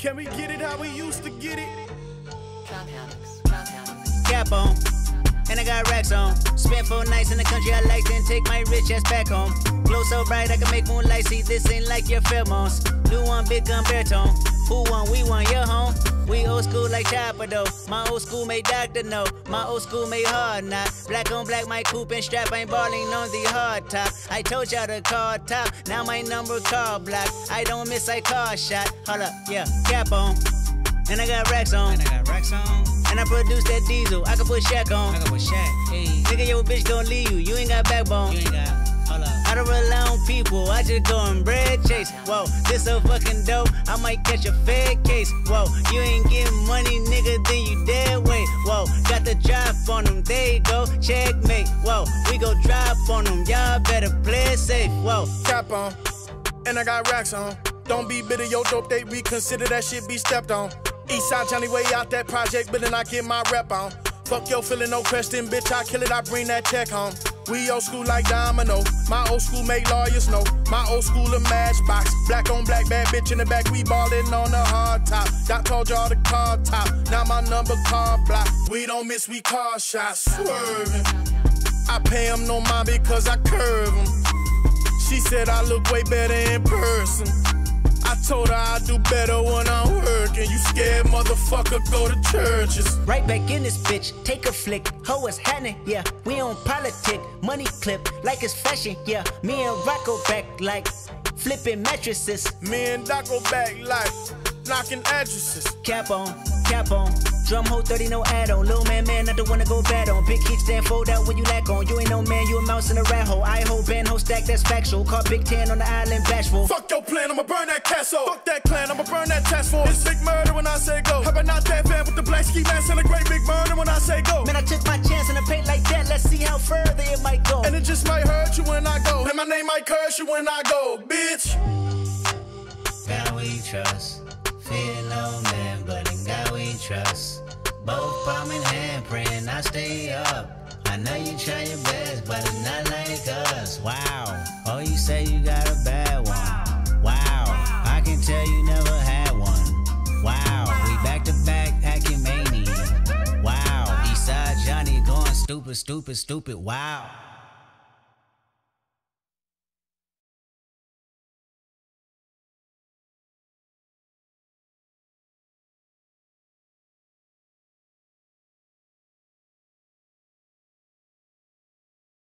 Can we get it how we used to get it? Cap on, and I got racks on. Spent 4 nights in the country I like, then take my rich ass back home. Glow so bright I can make moonlight, see this ain't like your pheromones. New one, big gun, bear tone. Who won? We won, your home. We old school like Chopper though. My old school made Doctor know. My old school made hard knock. Black on black, my coupe and strap. Ain't balling on the hard top. I told y'all to call top. Now my number call block. I don't miss, I call shot. Hold up, yeah. Cap on, and I got racks on. And I got racks on. And I produce that diesel. I can put Shaq on. I can put Shaq. Hey. Nigga, your bitch gon' leave you. You ain't got backbone. You ain't got. Hold up. I don't rely on people, I just go on bread chase. Whoa, this so fucking dope, I might catch a fed case. Whoa, you ain't getting money, nigga, then you dead weight. Whoa, got the drop on them, they go, checkmate. Whoa, we go drop on them, y'all better play safe. Whoa, cap on, and I got racks on. Don't be bitter, yo dope, they reconsider that shit be stepped on. Eastside Johnny way out that project, but then I get my rep on. Fuck yo feeling, no question, bitch, I kill it, I bring that check home. We old school like Domino. My old school make lawyers know. My old school a matchbox. Black on black, bad bitch in the back. We ballin' on the hard top. Doc told y'all to call top. Now my number car block. We don't miss, we call shots. Swervin'. I pay him no mind because I curve him. She said I look way better in person. I told her I do better when I'm working. You scared, motherfucker, go to churches. Right back in this bitch, take a flick. Ho, it's happening, yeah. We on politic, money clip, like it's fashion, yeah. Me and Rocco back like flipping mattresses. Me and Rocco back like knocking addresses. Cap on, cap on. Drum hole 30, no add-on. Little man, not the one to go bad on. Big keep stand, fold out when you lack on. You ain't no man, you a mouse in a rat hole. I hold band, hold stack, that's factual. Caught Big Ten on the island, bashful. Fuck your plan, I'ma burn that castle. Fuck that clan, I'ma burn that task force. It's big murder when I say go. How about not that fan with the black ski mask and a great big murder when I say go. Man, I took my chance in the paint like that. Let's see how further it might go. And it just might hurt you when I go. And my name might curse you when I go, bitch. God we trust, fear no man, but in God we trust. Both palm in hand, praying I stay up. I know you try your best, but it's not like us. Wow, oh you say you got a bad one. Wow, I can tell you never had one. Wow, we back to back acting mania. Wow, Eastside Johnny going stupid, stupid, stupid, wow.